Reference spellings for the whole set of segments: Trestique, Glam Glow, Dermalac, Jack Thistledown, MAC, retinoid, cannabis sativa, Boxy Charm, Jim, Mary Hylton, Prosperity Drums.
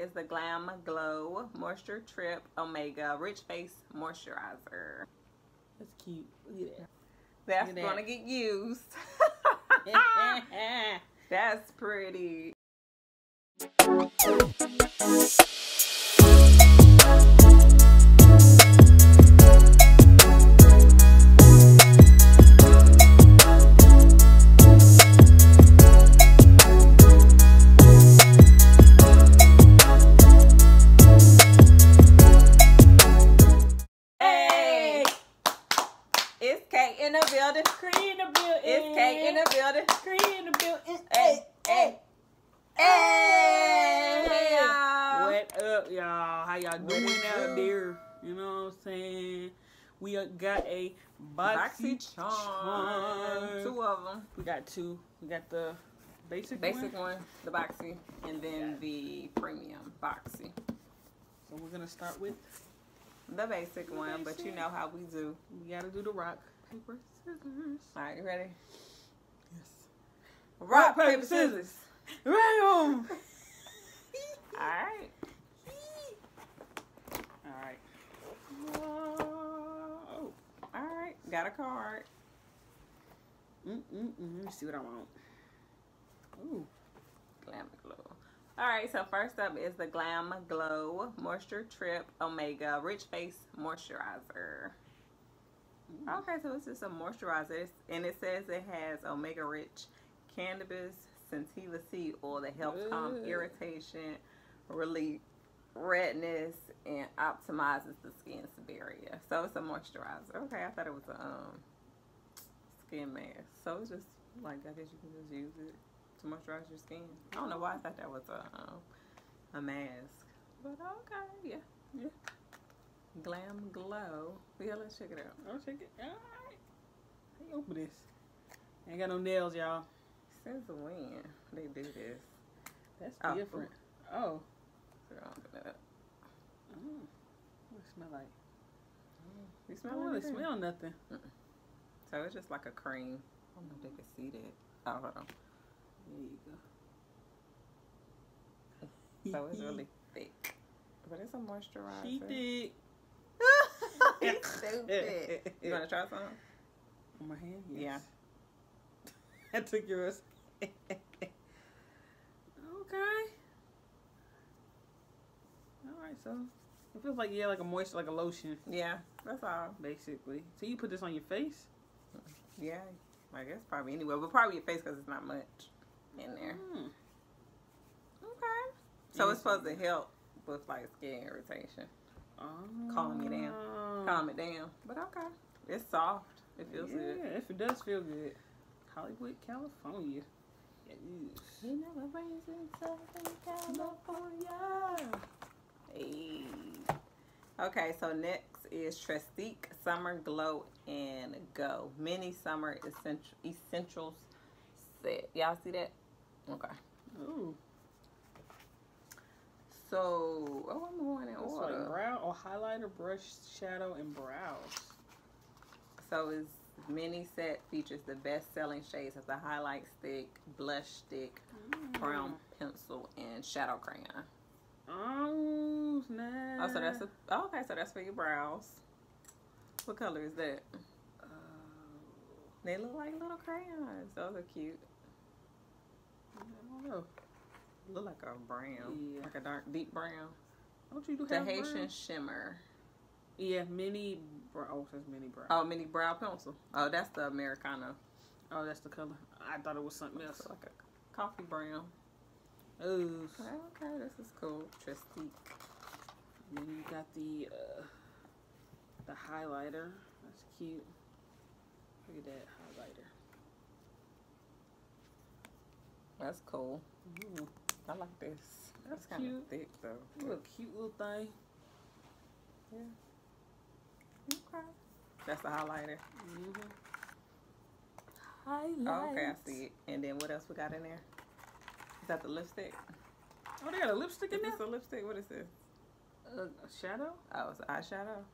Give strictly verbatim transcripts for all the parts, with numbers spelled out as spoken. is the Glam Glow Moisture Trip Omega Rich Face Moisturizer. That's cute. Look at that. That's Look at gonna that. get used. That's pretty. We got a Boxy, Boxy Charm. Charm. Two of them. We got two. We got the basic, basic one. one, the Boxy, and then the premium Boxy. So we're going to start with the basic the one, basic. But you know how we do. We got to do the rock, paper, scissors. All right, you ready? Yes. Rock, rock paper, paper, scissors. Right. All right. All right. Got a card. Mm mm mm. Let me see what I want. Ooh, Glam Glow. All right, so first up is the Glam Glow Moisture Trip Omega Rich Face Moisturizer. Mm. Okay, so it's just a moisturizer, it's, and it says it has omega rich cannabis sativa seed oil that helps Ooh. calm irritation, relieve redness, and optimizes the skin's barrier. So it's a moisturizer. Okay, I thought it was a um skin mask. So it's just like, I guess you can just use it to moisturize your skin. I don't know why I thought that was a um, a mask, but okay, yeah, yeah. Glam Glow. Yeah, let's check it out. Oh, check it. All right. Let me open this. I ain't got no nails, y'all. Since when they do this? That's oh, different. Ooh. Oh. That. Mm. What it smell like? Mm. You smell oh, really smell nothing. Mm -mm. So it's just like a cream. I don't know if they can see that. Oh, hold on. There you go. So it's really thick, but it's a moisturizer. She thick. It's stupid. You want to try some? On my hand? Yes. Yeah. I took yours. Okay. Alright, so it feels like, yeah, like a moisture, like a lotion. Yeah, that's all. Basically. So you put this on your face? Yeah, I guess probably anywhere, but probably your face because it's not much in there. Mm. Okay. So yeah, it's supposed to help with like skin irritation. Oh. Calm it down. Calm it down. But okay. It's soft. It feels yeah, good. Yeah, it does feel good. Hollywood, California. Yes. You know what brings in Southern California. Hey. Okay, so next is Trestique Summer Glow and Go Mini Summer Essential Essentials Set. Y'all see that? Okay. Ooh. So, oh, I'm going in That's order. Like brow or highlighter, brush, shadow, and brows. So, his mini set features the best-selling shades of the highlight stick, blush stick, mm. brown pencil, and shadow crayon. Oh, snap. Oh, so that's a, oh, okay, so that's for your brows. What color is that? Uh, they look like little crayons. Those are cute. I don't know. Look like a brown. Yeah. Like a dark, deep brown. Don't you do have The Haitian brown? Shimmer. Yeah, mini brow. Oh, that's mini brow. Oh, mini brow pencil. Oh, that's the Americana. Oh, that's the color. I thought it was something else. Like a coffee brown. Ooh. Okay, okay, this is cool. Trestique. And then you got the uh, the highlighter. That's cute. Look at that highlighter. That's cool. Ooh, I like this. That's kind of thick though. It's a cute little thing. Yeah. Okay. That's the highlighter. Mm-hmm. Highlight. Okay, I see it. And then what else we got in there? Is that the lipstick? Oh, they got a lipstick in there? Is this a lipstick? What is this? Uh, a shadow? Oh, it's an eyeshadow.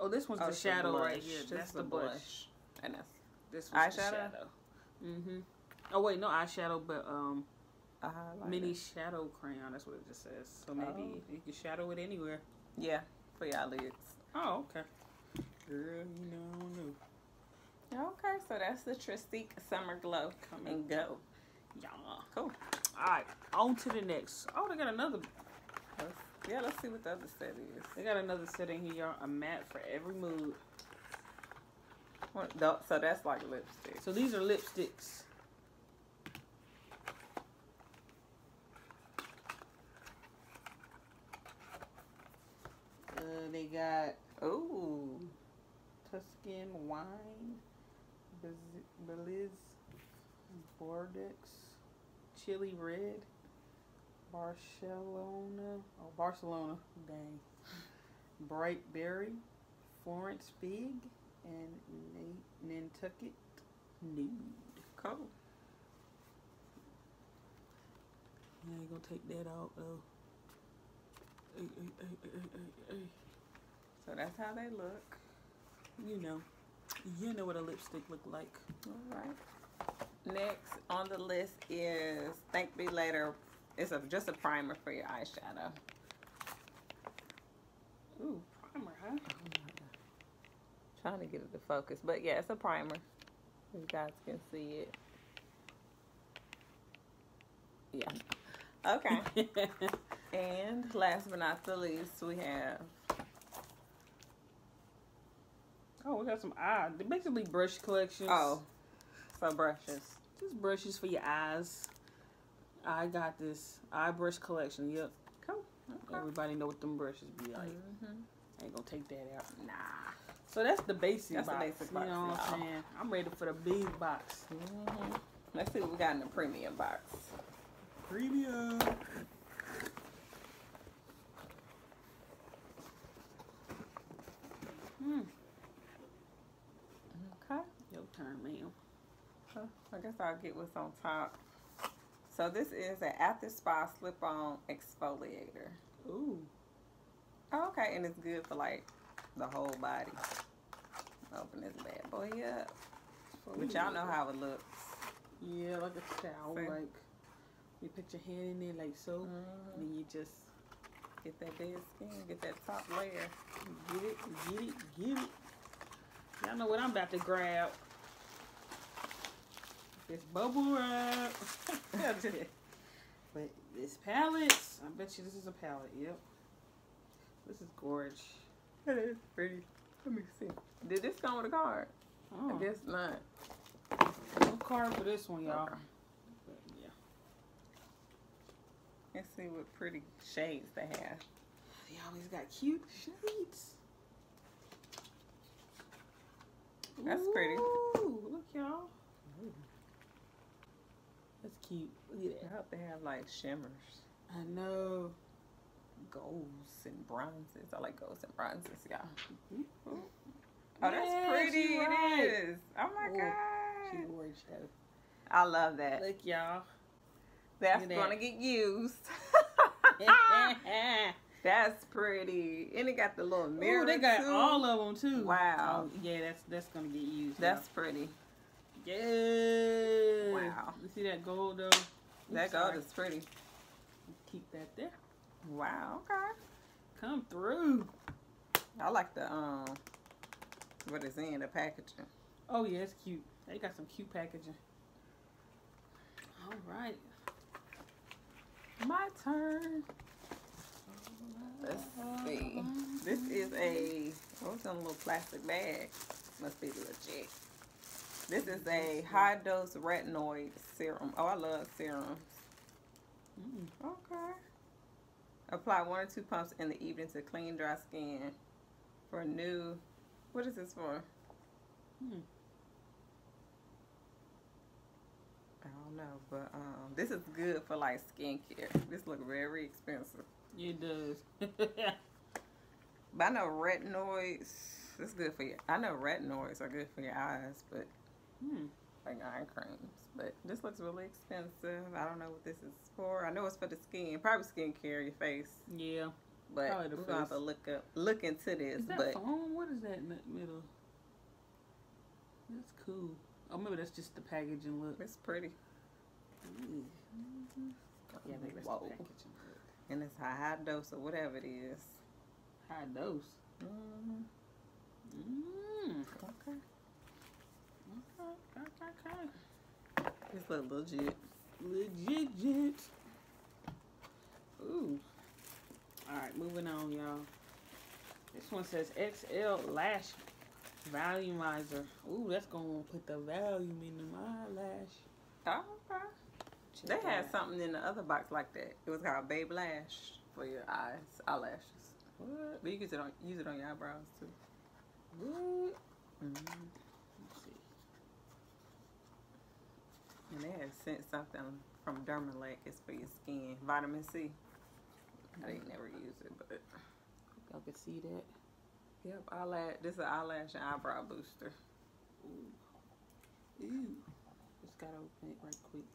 Oh, this one's oh, the shadow right here. That's, that's the blush. blush. And that's this one's eyeshadow? The shadow. Mm-hmm. Oh, wait, no eyeshadow, but um, eyeliner. Mini shadow crayon. That's what it just says. So maybe oh. you can shadow it anywhere. Yeah, for your eyelids. Oh, okay. Girl, you know, no. Okay, so that's the Trestique Summer Glow. Come and go. Yeah. Cool. All right, on to the next. Oh, they got another. Let's, yeah, let's see what the other set is. They got another set in here, y'all. A matte for every mood. What, no, so that's like lipstick. So these are lipsticks. Uh, they got, oh, Tuscan Wine, Belize, Bordeaux, Chili Red, Barcelona, oh, Barcelona, dang, Bright Berry, Florence Fig, and Nantucket Nude. Cool. I ain't gonna take that out, though. Ay, ay, ay, ay, ay. So that's how they look. You know. You know what a lipstick look like. Alright. Next on the list is Thank Me Later. It's a, just a primer for your eyeshadow. Ooh, primer, huh? Oh my God. Trying to get it to focus. But yeah, it's a primer. You guys can see it. Yeah. Okay. And last but not the least, we have... Oh, we got some eye. Basically brush collections. Oh. So brushes. Just brushes for your eyes. I got this eye brush collection. Yep. Cool. Okay. Everybody know what them brushes be like. Mm-hmm. Ain't gonna take that out. Nah. So that's the basic that's box. That's the basic box. You know what I'm saying? I'm ready for the big box. Mm-hmm. Let's see what we got in the premium box. Premium. Hmm. Okay. Your turn, ma'am. Huh. I guess I'll get what's on top. So this is an After Spa Slip-On Exfoliator. Ooh. Oh, okay, and it's good for like the whole body. Open this bad boy up. But y'all know how it looks. Yeah, like a towel. See? Like you put your hand in there like so, mm-hmm. and then you just get that dead skin, get that top layer. Get it, get it, get it. Y'all know what I'm about to grab. This bubble wrap. But this palette, I bet you this is a palette, yep. This is gorgeous. It is pretty. Let me see. Did this come with a card? Oh. I guess not. No card for this one, y'all. Okay. Yeah. Let's see what pretty shades they have. They always got cute shades. That's pretty. Ooh, look, y'all. That's cute. Look at that. I hope they have like shimmers. I know. Golds and bronzes. I like golds and bronzes, y'all. Oh, that's yeah, pretty. Right. It is. Oh my Ooh, God. She's gorgeous. I love that. Look, y'all. That's that. Gonna get used. That's pretty, and it got the little mirror. Ooh, they got too. All of them too. Wow. Oh, yeah, that's that's gonna get used. That's now. Pretty. Yeah. Wow. You see that gold though? Oops, that gold sorry. Is pretty. Keep that there. Wow. Okay. Come through. I like the um, what is in the packaging. Oh yeah, it's cute. They got some cute packaging. All right. My turn. Let's see. This is a, oh, it's in a little plastic bag. Must be legit. This is a high dose retinoid serum. Oh, I love serums. Mm, okay. Apply one or two pumps in the evening to clean, dry skin. For new, what is this for? Hmm. I don't know, but um, this is good for like skincare. This looks very expensive. It does. But I know retinoids, it's good for you. I know retinoids are good for your eyes, but hmm. like eye creams. But this looks really expensive. I don't know what this is for. I know it's for the skin, probably skincare, your face. Yeah. But we're face. Gonna have to look up, look into this. Is that but foam? What is that in the middle? That's cool. Oh, maybe that's just the packaging look. It's pretty. Mm. Mm-hmm. Yeah, they rest Whoa. the package. And it's high, high dose or whatever it is. High dose? Mm-hmm. Mm. Okay. Okay, okay, okay. This look legit. Legit, legit. Ooh. Alright, moving on, y'all. This one says X L Lash Volumizer. Ooh, that's going to put the volume in the eyelash. Oh, okay. They had something in the other box like that. It was called Babe Lash for your eyes, eyelashes. What? But you can use it on, use it on your eyebrows, too. What? Mm-hmm. Let's see. And they had sent something from Dermalac. It's for your skin. Vitamin C. I didn't never use it, but y'all can see that. Yep, eyelash. This is an eyelash and eyebrow booster. Ooh. Ooh. Just gotta open it right quick.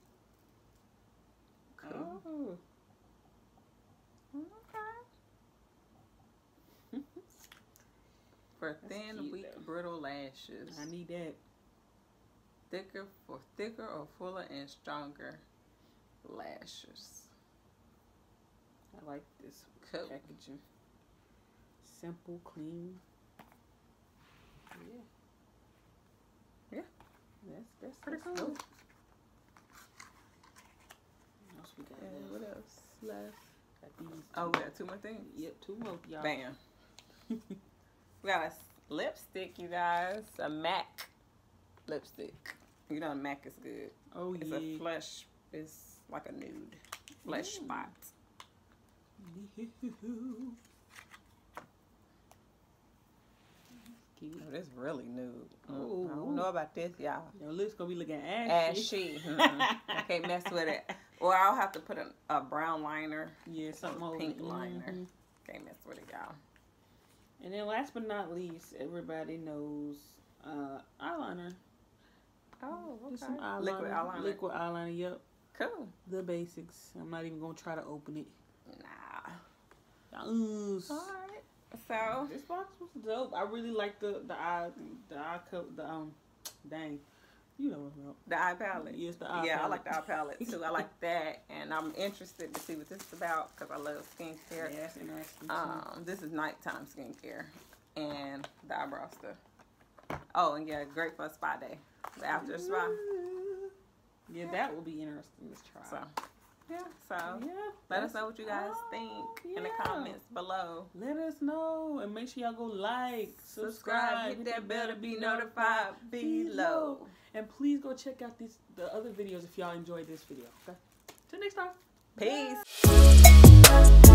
Okay. Oh. Okay. For That's thin, cute, weak, though. brittle lashes. I need that. Thicker for thicker or fuller and stronger lashes. I like this cool. packaging. Simple, clean. Yeah. Yeah. That's that's pretty that's cool. cool. What else we got? Yeah, what else left? Got these. Oh, we got two more things. Yep, two more, y'all. Bam. We got a lipstick, you guys. A MAC lipstick. You know, MAC is good. Oh, it's yeah. It's a flesh. It's like a nude flesh mm. spot. Cute. Oh, that's really nude. Ooh. I don't know about this, y'all. Your lips gonna be looking ashy. Ashy. Mm-hmm. I can't mess with it. Or I'll have to put a, a brown liner. Yeah, something over pink liner. Mm-hmm. Can't mess with it, y'all. And then last but not least, everybody knows uh, eyeliner. Oh, okay. Some eyeliner. Liquid eyeliner. Liquid eyeliner, yep. Cool. The basics. I'm not even gonna try to open it. Nah. Yes. All right. So this box was dope. I really like the the eye the eye coat the um dang, you know what about the eye palette. Yes, the eye yeah, palette. I like the eye palette too. I like that, and I'm interested to see what this is about because I love skincare. Yeah, that's interesting. Um, this is nighttime skincare, and the eyebrow stuff. Oh, and yeah, great for a spa day. The after spa. Yeah, yeah, that will be interesting. Let's try. So. Yeah, so yeah, let us know what you guys oh, think yeah. in the comments below. Let us know and make sure y'all go like, subscribe, subscribe hit that bell to be notified below. And please go check out these the other videos if y'all enjoyed this video. Okay, till next time. Peace. Bye.